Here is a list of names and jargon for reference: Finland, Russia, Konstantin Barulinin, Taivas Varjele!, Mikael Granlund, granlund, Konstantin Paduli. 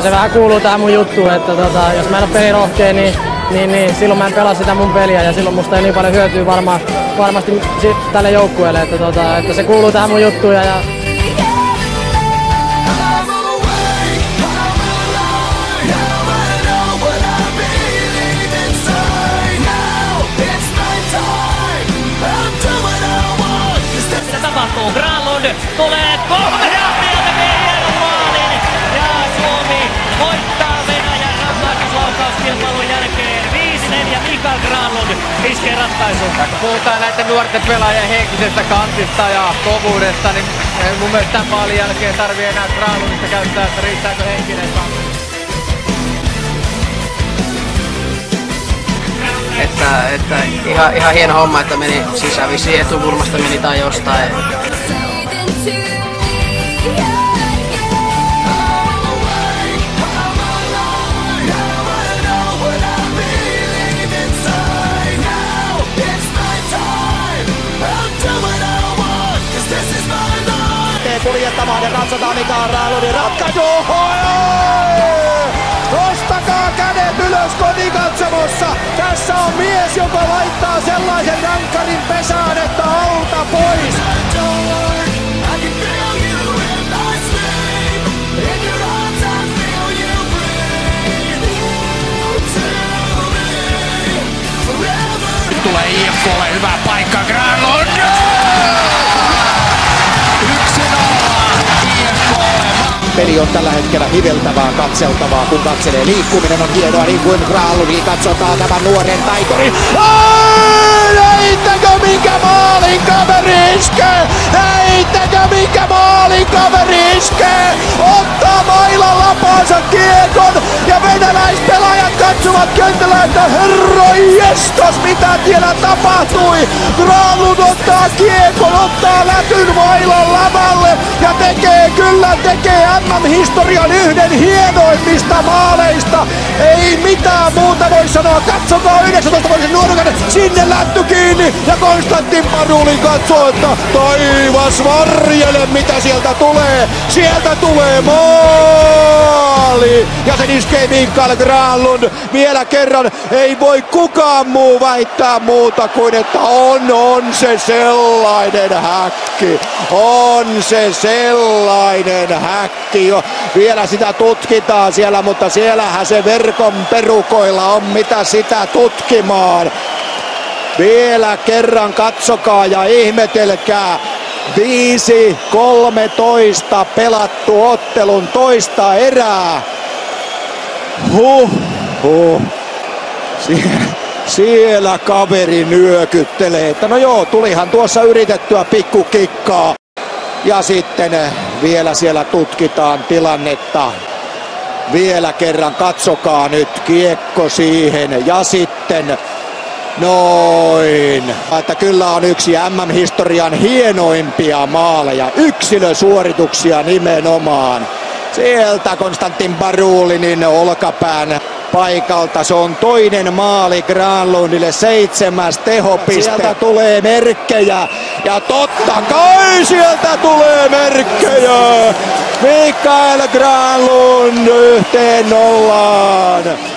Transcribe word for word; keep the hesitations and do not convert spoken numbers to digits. No se vähän kuuluu tähän mun juttuun, että tota, jos mä en oo pelirohkea, niin, niin, niin silloin mä en pelaa sitä mun peliä ja silloin musta ei niin paljon hyötyä varmaan, varmasti tälle joukkueelle, että, tota, että se kuuluu tähän mun juttuun. Ja, ja Granlund tulee kolme ja sieltä P R maalin ja Suomi voittaa Venäjän rangaistusloukauskilpailun jälkeen viisi neljä. Mikael Granlund iskee ratkaisuun. Kun puhutaan näiden nuorten pelaajien henkisestä kantista ja kovuudesta, niin mun mielestä tämän maalin jälkeen tarvii enää Granlundista käyttää, että riittääkö henkinen kanti. Että, että ihan, ihan hieno homma, että meni sisään, vissiin etukulmasta meni tai jostain. Poljettamaan ja katsotaan Mikael Granlundin ratkaisu. Nostakaa kädet ylös kotikatsomossa. Tässä on mies, joka laittaa sellaisen rankkarin pesään, että alta pois. Tulee I F K:lle hyvä paikka. Peli on tällä hetkellä hiveltävää, katseltavaa, kun katselee. Liikkuminen on hienoa, niin kuin Granlund. Katsotaan tämän nuoren taikuri. Näittekö minkä maalin kaveri iskee? Näittekö minkä maalin kaveri iskee? Ottaa mailan lapaansa kiekon ja venäläispelaajat katsovat kentällä, että herra jestas, mitä tiellä tapahtui. Granlund ottaa kiekon, ottaa lätyn mailan lavalle ja tekee kyllä, tekee M M-historian yhden hienoimmista maaleista. Ei mitään muuta voi sanoa. Katsokaa yhdeksäntoistavuotisen nuorukainen, sinne lätty kiinni ja Konstantin Paduli katsoo, että taivas varjele, mitä sieltä tulee. Sieltä tulee maali ja sen iskee Mikael Granlund. Vielä kerran ei voi kukaan muu väittää muuta kuin, että on, on se sellainen häkki. On se sellainen häkki jo. Vielä sitä tutkitaan siellä, mutta siellähän se verkon perukoilla on mitä sitä tutkimaan. Vielä kerran katsokaa ja ihmetelkää. viisi kolmetoista pelattu ottelun toista erää. Huh, huh. Sie- siellä kaveri nyökyttelee. Että no joo, tulihan tuossa yritettyä pikkukikkaa. Ja sitten vielä siellä tutkitaan tilannetta. Vielä kerran katsokaa nyt, kiekko siihen ja sitten noin. Että kyllä on yksi M M-historian hienoimpia maaleja, yksilösuorituksia nimenomaan. Sieltä Konstantin Barulinin olkapään paikalta. Se on toinen maali Granlundille, seitsemäs tehopiste. Sieltä tulee merkkejä ja totta kai sieltä tulee merkkejä. Mikael Granlund yhteen nollaan.